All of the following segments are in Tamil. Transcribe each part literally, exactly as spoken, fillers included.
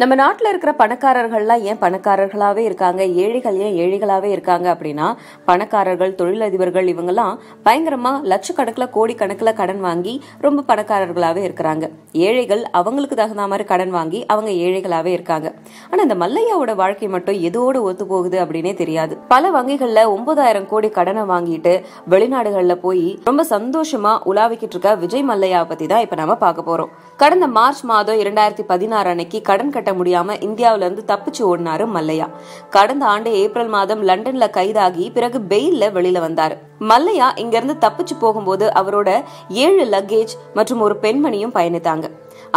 நம்ம நாட்டில் இருக்கிற பணக்காரர்கள்லாம் ஏன் பணக்காரர்களாகவே இருக்காங்க, ஏழைகள் ஏன் ஏழைகளாகவே இருக்காங்க அப்படின்னா, பணக்காரர்கள் தொழிலதிபர்கள் இவங்கெல்லாம் பயங்கரமாக லட்சக்கணக்கில் கோடிக்கணக்கில் கடன் வாங்கி ரொம்ப பணக்காரர்களாகவே இருக்கிறாங்க. ஏழைகள் அவங்களுக்கு தகுந்த மாதிரி கடன் வாங்கி அவங்க ஏழைகளாகவே இருக்காங்க. ஆனால் இந்த மல்லையாவோட வாழ்க்கை மட்டும் எதோடு ஒத்து போகுது அப்படின்னே தெரியாது. பல வங்கிகளில் ஒன்பதாயிரம் கோடி கடனை வாங்கிட்டு வெளிநாடுகளில் போய் ரொம்ப சந்தோஷமாக உலாவிக்கிட்டு இருக்க விஜய் மல்லையா பற்றி தான் இப்போ நம்ம பார்க்க போகிறோம். கடந்த மார்ச் மாதம் இரண்டாயிரத்தி பதினாறு அன்னைக்கு கடன் கட்ட முடியாம இந்தியாவில இருந்து தப்பிச்சு ஓடினாரு மல்லையா. கடந்த ஆண்டு ஏப்ரல் மாதம் லண்டன்ல கைதாகி பிறகு பெயில்ல வெளியில வந்தாரு. மல்லையா இங்க இருந்து தப்பிச்சு போகும்போது அவரோட ஏழு லக்கேஜ் மற்றும் ஒரு பெண்மணியும் பயணித்தாங்க.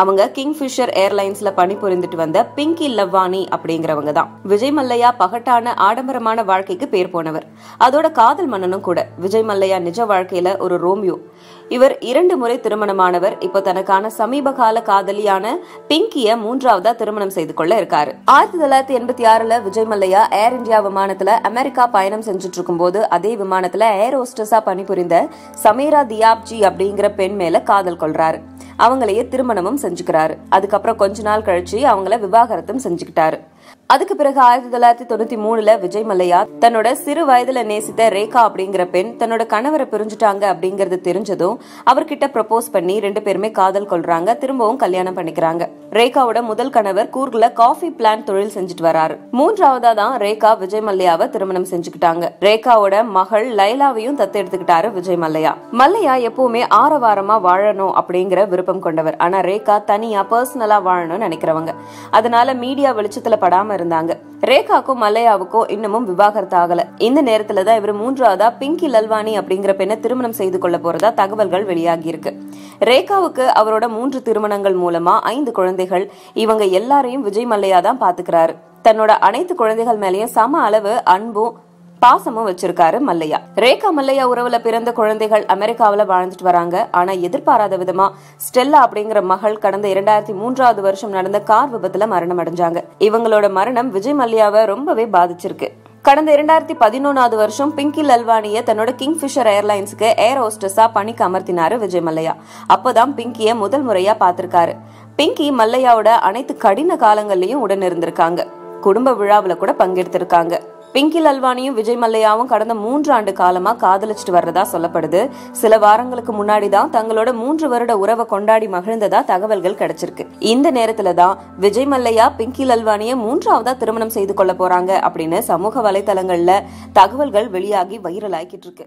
அவங்க கிங்ஃபிஷர் ஏர்லைன்ஸ்ல பணிபுரிந்துட்டு வந்த பிங்கி லவ்வானி அப்படிங்கிறவங்க தான். விஜய் மல்லையா பகட்டான ஆடம்பரமான வாழ்க்கைக்கு பேர் போனவர், அதோட காதல் மன்னனும் கூட. விஜய் மல்லையா நிஜ வாழ்க்கையில ஒரு ரோமியோ. இவர் இரண்டு முறை திருமணமானவர். இப்போ தனக்கான சமீபகால காதலியான பிங்கிய மூன்றாவதா திருமணம் செய்து கொள்ள இருக்காரு. ஆயிரத்தி தொள்ளாயிரத்தி எண்பத்தி ஆறுல விஜய் மல்லையா ஏர் இந்தியா விமானத்துல அமெரிக்கா பயணம் செஞ்சுட்டு இருக்கும் போது அதே விமானத்துல ஏர் ஹோஸ்டஸா பணிபுரிந்த சமீரா தியாப்ஜி அப்படிங்கிற பெண் மேல காதல் கொள்றாரு. அவங்களையே திருமணமும் செஞ்சுக்கிறாரு. அதுக்கப்புறம் கொஞ்ச நாள் கழிச்சு அவங்கள விவாகரத்தும் செஞ்சுக்கிட்டாரு. அதுக்கு பிறகு ஆயிரத்தி தொள்ளாயிரத்தி தொண்ணூத்தி மூணுல விஜய் மல்லையா தன்னோட சிறு வயதுல நேசித்த ரேகா அப்படிங்கிற பெண் தன்னோட கணவரை பிரிஞ்சுட்டாங்க அப்படிங்கறது தெரிஞ்சதும் அவர்கிட்ட ப்ரப்போஸ் பண்ணி ரெண்டு பேருமே காதல் கொள்றாங்க, திரும்பவும் கல்யாணம் பண்ணிக்கிறாங்க. ரேகாவோட முதல் கணவர் கூர்க்ல காஃபி பிளான்ட் தொழில் செஞ்சுட்டு வராரு. மூன்றாவதா தான் ரேகா விஜய் மல்லையாவை திருமணம் செஞ்சுக்கிட்டாங்க. ரேகாவோட மகள் லைலாவையும் தத்து எடுத்துக்கிட்டாரு விஜய் மல்லையா. மல்லையா எப்பவுமே ஆரவாரமா வாழணும் அப்படிங்கிற விருப்பம் கொண்டவர். ஆனா ரேகா தனியா பர்சனலா வாழணும்னு நினைக்கிறவங்க. அதனால மீடியா வெளிச்சத்துல படாம இருந்தாங்க. ரேகாக்கும் மல்லையாவுக்கும் இன்னமும் விவாகரத்து ஆகல. இந்த நேரத்துலதான் இவர் மூன்றாவதா பிங்கி லல்வானி அப்படிங்கிற பெண்ணை திருமணம் செய்து கொள்ள போறதா தகவல்கள் வெளியாகி இருக்கு. ரேகாவுக்கு அவரோட மூன்று திருமணங்கள் மூலமா ஐந்து குழந்தைகள். இவங்க எல்லாரையும் விஜய் மல்லையா தான் பாத்துக்கிறாரு. தன்னோட அனைத்து குழந்தைகள் மேலேயும் சம அளவு அன்பும் பாசமும் வச்சிருக்காரு மல்லையா. ரேகா மல்லையா உறவுல பிறந்த குழந்தைகள் அமெரிக்காவில வாழ்ந்துட்டு வராங்க. ஆனா எதிர்பாராத விதமா ஸ்டெல்லா அப்படிங்கிற மகள் கடந்த இரண்டாயிரத்தி மூன்றாவது வருஷம் நடந்த கார் விபத்துல மரணம் அடைஞ்சாங்க. இவங்களோட மரணம் விஜய் மல்லையாவை ரொம்பவே பாதிச்சிருக்கு. கடந்த இரண்டாயிரத்தி பதினொன்னாவது வருஷம் பிங்கி லல்வானியை தன்னோட கிங்ஃபிஷர் ஏர்லைன்ஸுக்கு ஏர் ஹோஸ்டஸா பணிக்கு அமர்த்தினாரு விஜய் மல்லையா. அப்பதான் பிங்கிய முதல் முறையா பாத்திருக்காரு. பிங்கி மல்லையாவோட அனைத்து கடின காலங்கள்லயும் உடன் இருந்திருக்காங்க. குடும்ப விழாவில கூட பங்கெடுத்திருக்காங்க. பிங்கி லல்வானியும் விஜய் மல்லையாவும் கடந்த மூன்று ஆண்டு காலமா காதலிச்சுட்டு வர்றதா சொல்லப்படுது. சில வாரங்களுக்கு முன்னாடி தான் தங்களோட மூன்று வருட உறவை கொண்டாடி மகிழ்ந்ததா தகவல்கள் கிடைச்சிருக்கு. இந்த நேரத்துல தான் விஜய் மல்லையா பிங்கி லல்வானியை மூன்றாவதா திருமணம் செய்து கொள்ள போறாங்க அப்படின்னு சமூக வலைதளங்கள்ல தகவல்கள் வெளியாகி வைரல் ஆகிட்டு இருக்கு.